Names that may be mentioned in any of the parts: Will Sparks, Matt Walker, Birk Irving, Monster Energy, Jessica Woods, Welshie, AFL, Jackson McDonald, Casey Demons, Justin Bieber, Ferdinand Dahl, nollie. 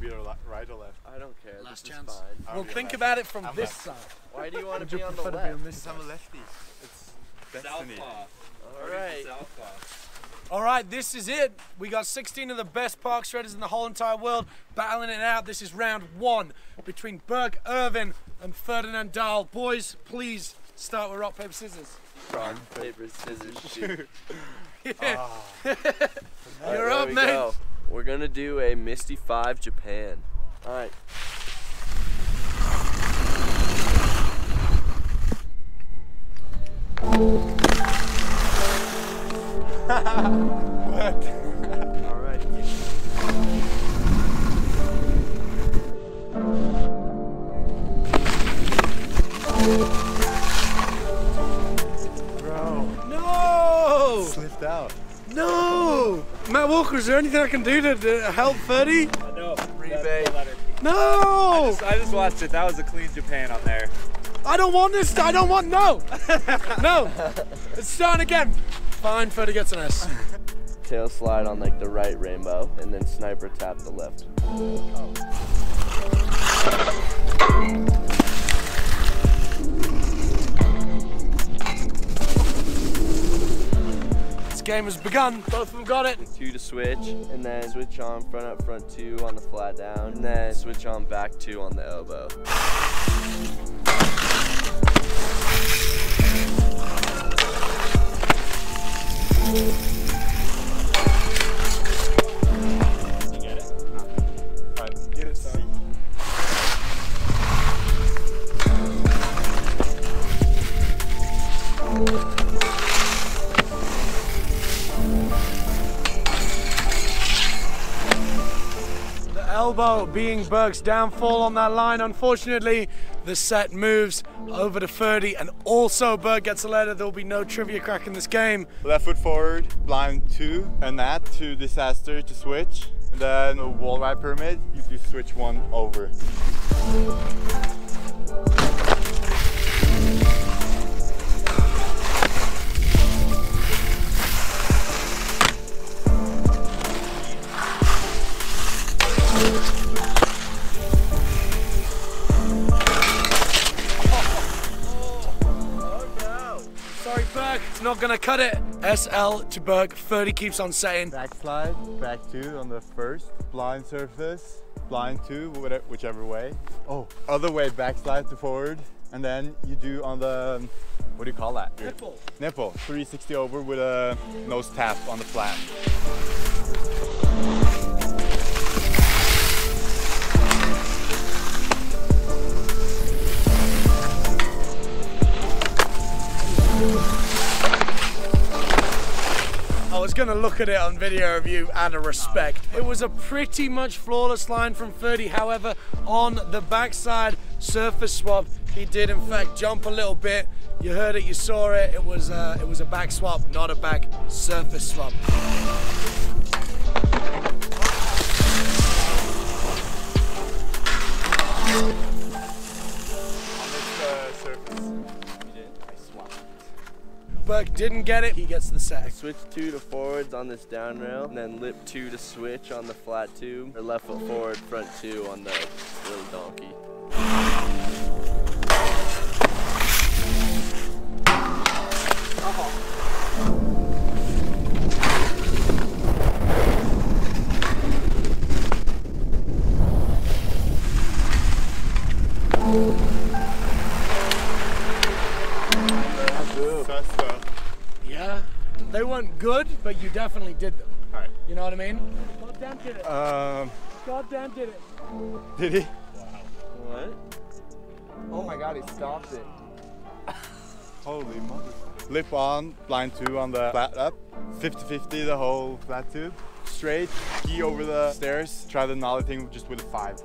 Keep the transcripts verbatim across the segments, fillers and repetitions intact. to be right or left? I don't care. Last this chance. Is fine. Well, think left. about it from I'm this left. side. Why do you want to be on the left? On this I'm a lefty. It's destiny. All right. All right, this is it. We got sixteen of the best park shredders in the whole entire world battling it out. This is round one between Birk Irving and Ferdinand Dahl. Boys, please start with rock, paper, scissors. Rock, paper, scissors, shoot. Yeah. Oh. You're up, mate. Go. We're going to do a Misty five Japan. All right. Worked. All right. Bro. No! Slipped out. No! Matt Walker, is there anything I can do to, to help Ferdy? No. Rebate. No! I just, I just watched it. That was a clean Japan on there. I don't want this. I don't want. No! No! It's starting again. Fine, Ferdy gets an S. Tail slide on like the right rainbow and then sniper tap the left. Oh. This game has begun. Both of them got it. Two to switch and then switch on front up, front two on the flat down and then switch on back two on the elbow. You get it? Alright, get it, son. The elbow being Birk's downfall on that line. Unfortunately, the set moves over to Ferdy, and also Birk gets a letter. There will be no trivia crack in this game. Left foot forward, blind two, and that to disaster to switch. And then the wall right pyramid, you do switch one over. Not gonna cut it. S L to Birk. Ferdy keeps on saying. Backslide, back two on the first. Blind surface, blind two, whichever way. Oh, other way, backslide to forward. And then you do on the, what do you call that? Nipple. Nipple, three sixty over with a nose tap on the flat. I was going to look at it on video review out of respect. It was a pretty much flawless line from Ferdy. However, on the backside surface swap, he did in fact jump a little bit. You heard it, you saw it. It was a, it was a back swap, not a back surface swap. Birk didn't get it, he gets the sack. Switch two to forwards on this down rail, and then lip two to switch on the flat two, or left foot forward, front two on the little donkey. Oh. They weren't good, but you definitely did them. All right. You know what I mean? Goddamn did it. Um, Goddamn did it. Did he? Wow. What? Oh my God, he stopped it. Holy mother. Lip on, blind two on the flat up. fifty fifty the whole flat tube. Straight, ski over the stairs. Try the nollie thing just with a five.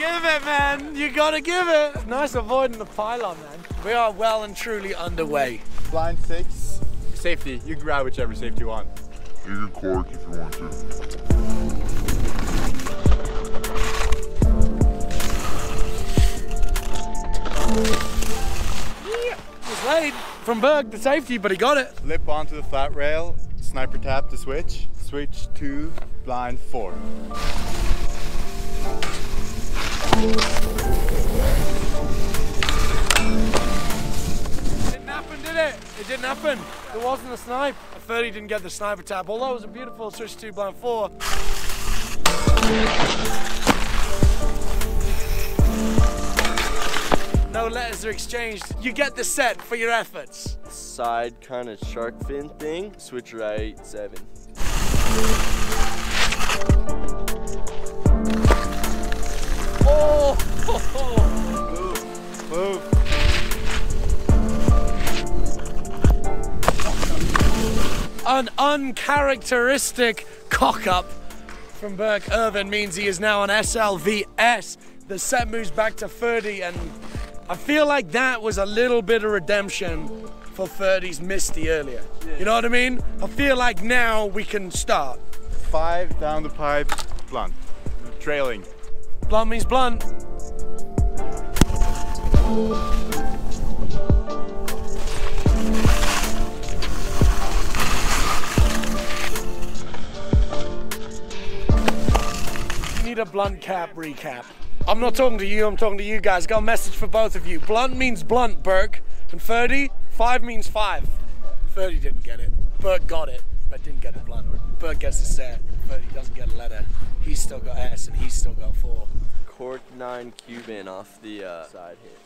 give it, man. You gotta give it. Nice avoiding the pylon, man. We are well and truly underway. Line six. Safety. You can grab whichever safety you want. You can cork if you want to. Just laid from Birk, the safety, but he got it. Lip onto the flat rail, sniper tap to switch, switch to blind four. It didn't happen, did it? It didn't happen. There wasn't a snipe. A thirty didn't get the sniper tap, although it was a beautiful switch to blind four. No letters are exchanged. You get the set for your efforts. Side kind of shark fin thing. Switch right, seven. Oh! Ho, ho. Move, move. An uncharacteristic cock-up from Birk Irving means he is now on S L V S. The set moves back to thirty, and I feel like that was a little bit of redemption for thirty's Misty earlier. Yeah. You know what I mean? I feel like now we can start. Five down the pipe, blunt. Trailing. Blunt means blunt. You need a blunt cap recap. I'm not talking to you, I'm talking to you guys. Got a message for both of you. Blunt means blunt, Birk. And thirty, five means five. thirty didn't get it. Birk got it, but didn't get it blunt. Birk gets a set, thirty doesn't get a letter. He's still got S and he's still got four. Cork nine Cuban off the uh, side hit.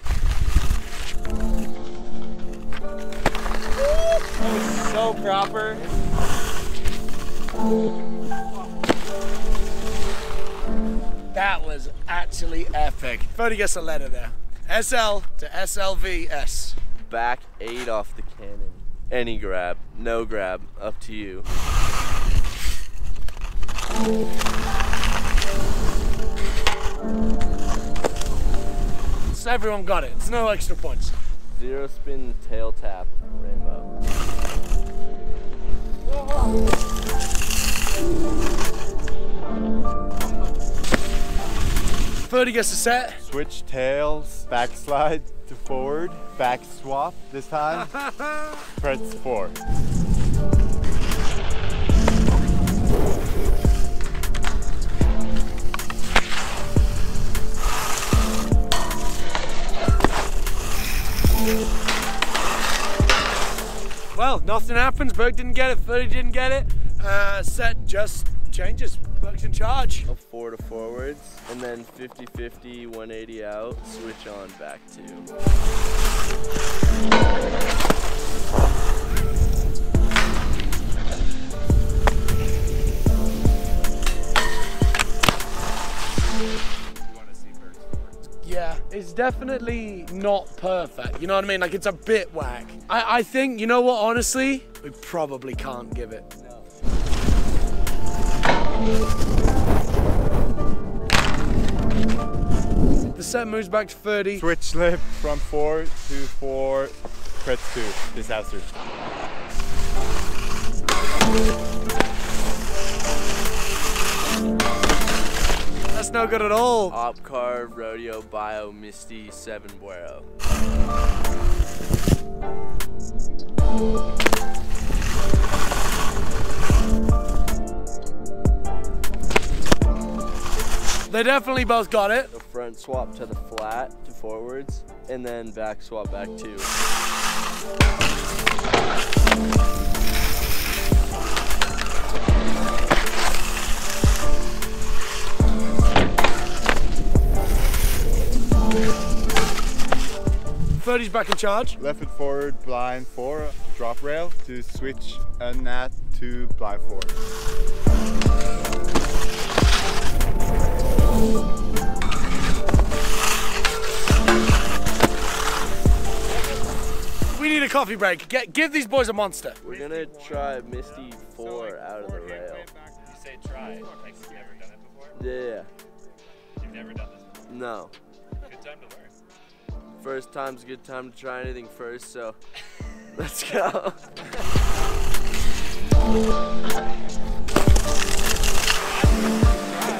That was so proper. That was actually epic. thirty gets a letter there. S L to S L V S. Back eight off the cannon. Any grab, no grab, up to you. So everyone got it. It's no extra points. Zero spin tail tap rainbow. Whoa. thirty gets a set. Switch tails, backslide to forward, back swap this time. Press four. Well, nothing happens. Birk didn't get it, thirty didn't get it. Uh, set just changes. Birk's in charge. Up four to forwards, and then fifty fifty, one eighty out, switch on back two. You want to see Birk's forwards? Yeah, it's definitely not perfect. You know what I mean? Like, it's a bit whack. I, I think, you know what, honestly, we probably can't give it. No. The set moves back to thirty. Switch slip from four to four, press two. Disaster. That's no good at all. Op car, rodeo, bio, misty, seven buero. They definitely both got it. The front swap to the flat, to forwards, and then back swap back two. thirty's back in charge. Left foot forward, blind four, drop rail to switch a nat to blind four. We need a coffee break. Get, give these boys a monster. We're gonna try Misty four out of the rail. You say try, like you've never done it before? Yeah. You've never done this before? No. Good time to learn. First time's a good time to try anything first, so let's go. No,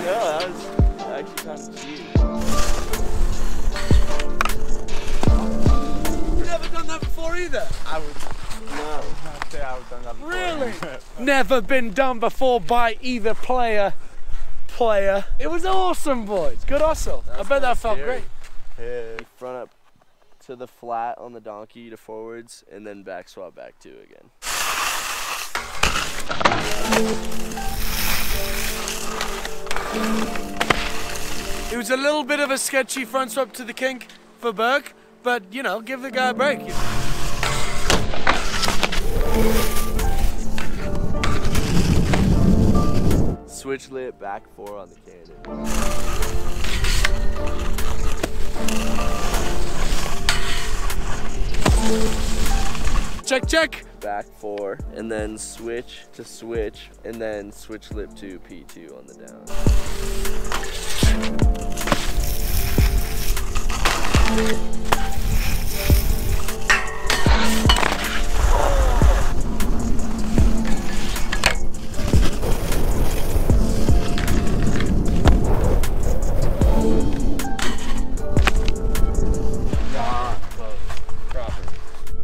that was actually kind of cute. You've never done that before either? I would, no, I would not say I've done that before. Really? Never been done before by either player. Player. It was awesome, boys. Good hustle. That's I bet that felt scary. Great. Yeah. Front up to the flat on the donkey to forwards, and then back swap back two again. It was a little bit of a sketchy front swap to the kink for Birk, but you know, give the guy a break. Switch lit, back four on the cannon. Check, check. Back four, and then switch to switch, and then switch lip to P two on the down.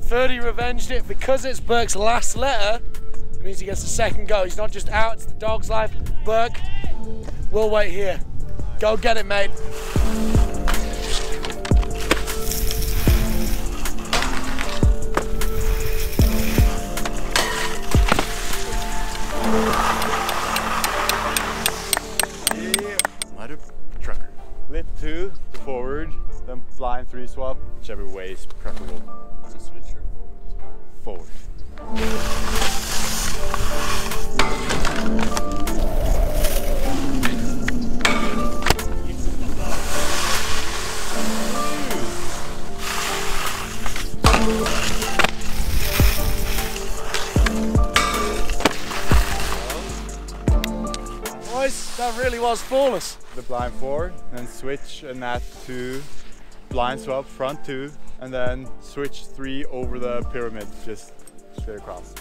Ferdy revenged it because it's Birk's last letter. It means he gets the second go. He's not just out, it's the dog's life. Birk, we'll wait here. Go get it, mate. Yeah. Mother trucker. Lip two to forward, then flying three swap, whichever way is preferable. It's a switcher forward. Forward. Boys, that really was flawless. The blind four, then switch and that two, blind swap front two, and then switch three over the pyramid, just straight across.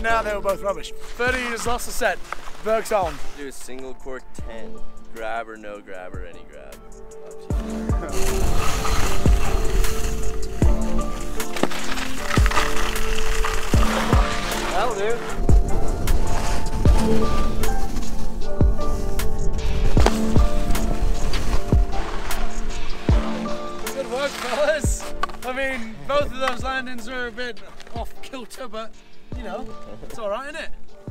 Now they were both rubbish. Ferdy has lost the set. Berg's on. Do a single cork ten. Grab or no grab or any grab. That'll do. Good work, fellas. I mean, both of those landings are a bit off kilter, but you know, it's all right, isn't it?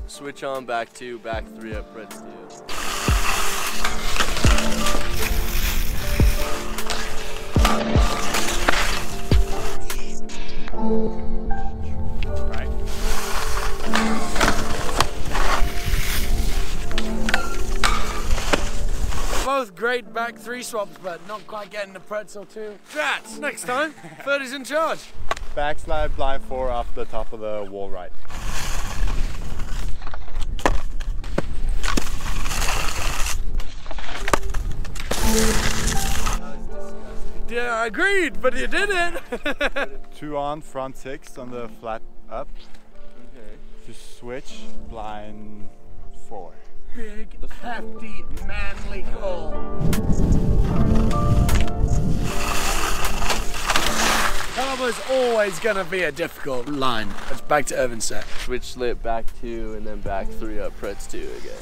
Switch on, back two, back three up, press two. Right. Both great back three swaps, but not quite getting the pretzel two. Drats, next time, Ferdy's in charge. Backslide, blind four off the top of the wall right. Yeah, I agreed, but you did it! Two on, front six on the flat up. Okay. To switch, blind four. Big, hefty, manly goal. Cover's always gonna be a difficult line. It's back to Irvin's set. Switch slip, back two, and then back three up, pretz two again.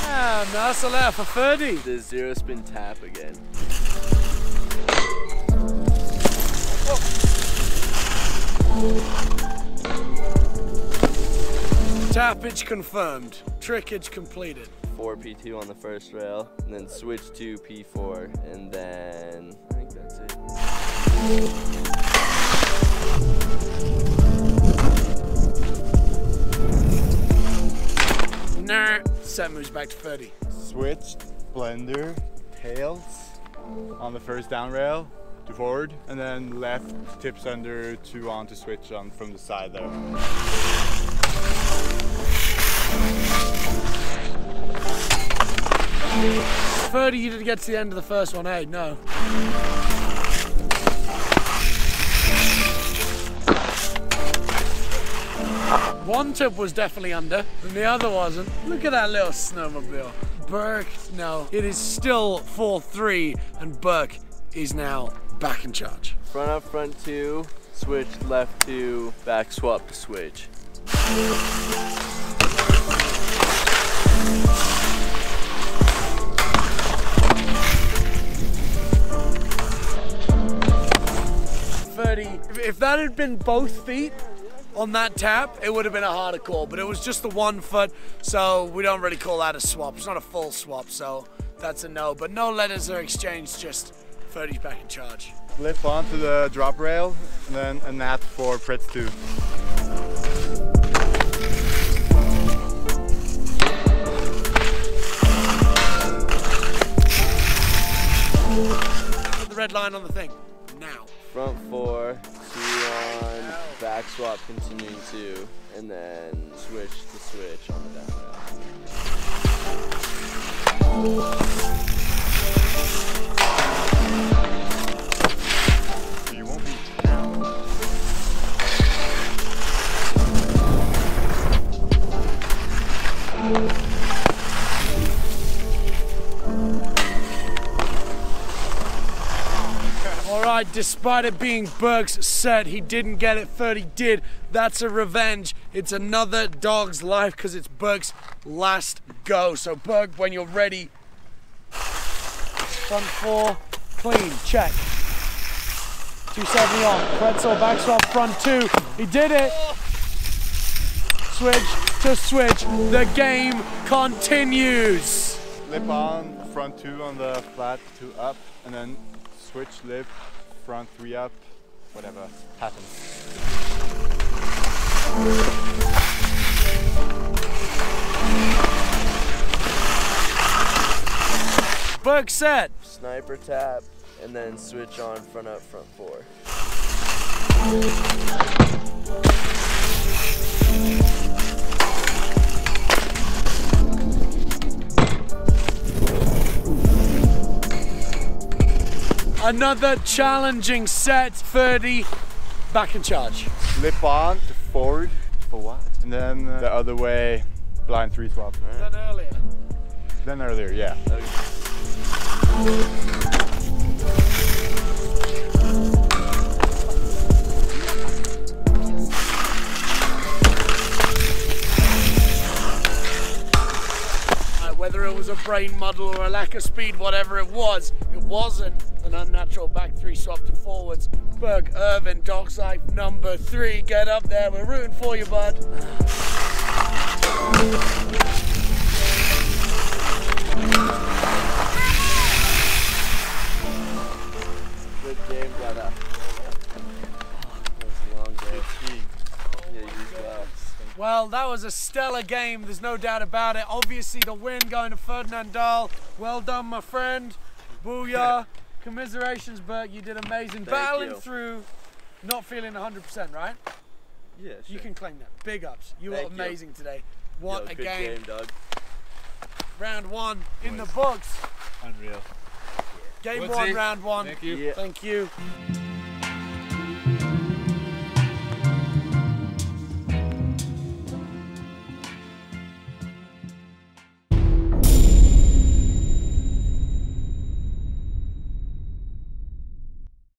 Damn, that's a left for Ferdy. The zero spin tap again. Whoa. Tappage confirmed. Trickage completed. four P two on the first rail, and then switch to P four, and then I think That's it. Nah, set moves back to thirty. Switch, blender, tails on the first down rail to forward, and then left tips under two on to switch on from the side there. thirty, you didn't get to the end of the first one, eh? No. One tip was definitely under, and the other wasn't. Look at that little snowmobile. Birk, no. It is still four three, and Birk is now back in charge. Front up, front two, switch left two, back swap to switch. thirty. If that had been both feet, on that tap, it would have been a harder call, but it was just the one foot, so we don't really call that a swap. It's not a full swap, so that's a no. But no letters are exchanged, just thirty's back in charge. Flip onto the drop rail, and then a nap for Pretz two. Put the red line on the thing, now. Front four, two on, back swap continuing two, and then switch to switch on the down. So you won't be down. Alright, despite it being Birk's set, he didn't get it, thirty did. That's a revenge. It's another dog's life because it's Birk's last go. So Birk, when you're ready, front four, clean, check. two seventy on, pretzel, back swap, front two. He did it. Switch to switch, the game continues. Lip on, front two on the flat, two up, and then switch, lift, front three up, whatever happens. Birk set. Sniper tap, and then switch on front up, front four. Another challenging set, thirty, back in charge. Lip on to forward. For what? And then uh, the other way, blind three swap. Right? Then earlier. Then earlier, yeah. Uh, whether it was a brain muddle or a lack of speed, whatever it was, it wasn't an unnatural back three swap to forwards. Birk Irving, dog's life number three. Get up there, we're rooting for you, bud. Good game, brother. That was a long day. Yeah, you got. Well, that was a stellar game, there's no doubt about it. Obviously the win going to Ferdinand Dahl. Well done, my friend. Booyah. Commiserations, Birk, you did amazing. Thank Battling you. Through, not feeling one hundred percent, right? Yeah, sure. You can claim that. Big ups. You Thank were amazing you. Today. What Yo, a good game. game dog. Round one in nice. The books. Unreal. Yeah. Game Woodsy. One, round one. Thank you. Yeah. Thank you.